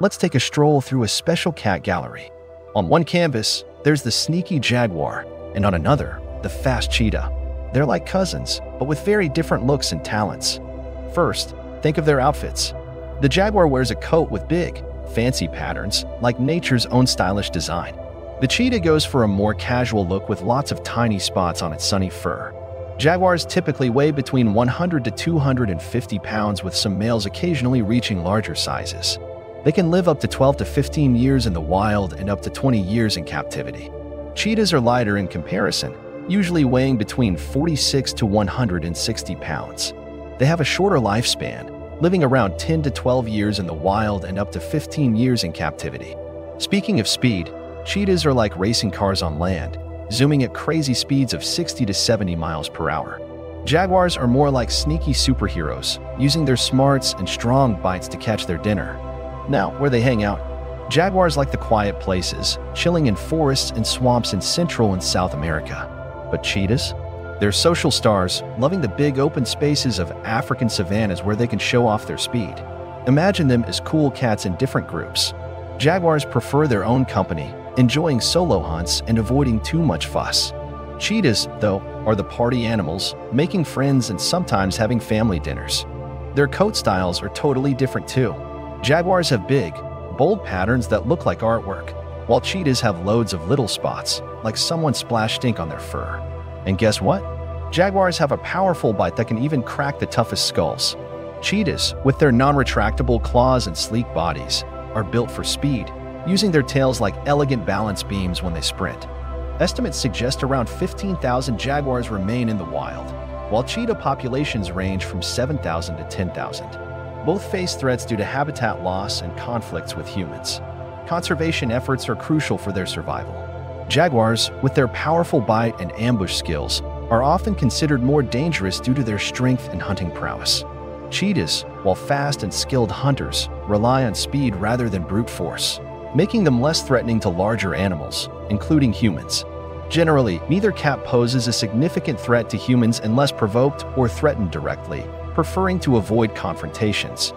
let's take a stroll through a special cat gallery. On one canvas, there's the sneaky jaguar, and on another, the fast cheetah. They're like cousins, but with very different looks and talents. First, think of their outfits. The jaguar wears a coat with big, fancy patterns, like nature's own stylish design. The cheetah goes for a more casual look with lots of tiny spots on its sunny fur. Jaguars typically weigh between 100 to 250 pounds, with some males occasionally reaching larger sizes. They can live up to 12 to 15 years in the wild and up to 20 years in captivity. Cheetahs are lighter in comparison, usually weighing between 46 to 160 pounds. They have a shorter lifespan, living around 10 to 12 years in the wild and up to 15 years in captivity. Speaking of speed, cheetahs are like racing cars on land, zooming at crazy speeds of 60 to 70 miles per hour. Jaguars are more like sneaky superheroes, using their smarts and strong bites to catch their dinner. Now, where they hang out. Jaguars like the quiet places, chilling in forests and swamps in Central and South America. But cheetahs? They're social stars, loving the big open spaces of African savannas where they can show off their speed. Imagine them as cool cats in different groups. Jaguars prefer their own company, enjoying solo hunts and avoiding too much fuss. Cheetahs, though, are the party animals, making friends and sometimes having family dinners. Their coat styles are totally different too. Jaguars have big, bold patterns that look like artwork, while cheetahs have loads of little spots, like someone splashed ink on their fur. And guess what? Jaguars have a powerful bite that can even crack the toughest skulls. Cheetahs, with their non-retractable claws and sleek bodies, are built for speed, using their tails like elegant balance beams when they sprint. Estimates suggest around 15,000 jaguars remain in the wild, while cheetah populations range from 7,000 to 10,000. Both face threats due to habitat loss and conflicts with humans. Conservation efforts are crucial for their survival. Jaguars, with their powerful bite and ambush skills, are often considered more dangerous due to their strength and hunting prowess. Cheetahs, while fast and skilled hunters, rely on speed rather than brute force, making them less threatening to larger animals, including humans. Generally, neither cat poses a significant threat to humans unless provoked or threatened directly, preferring to avoid confrontations.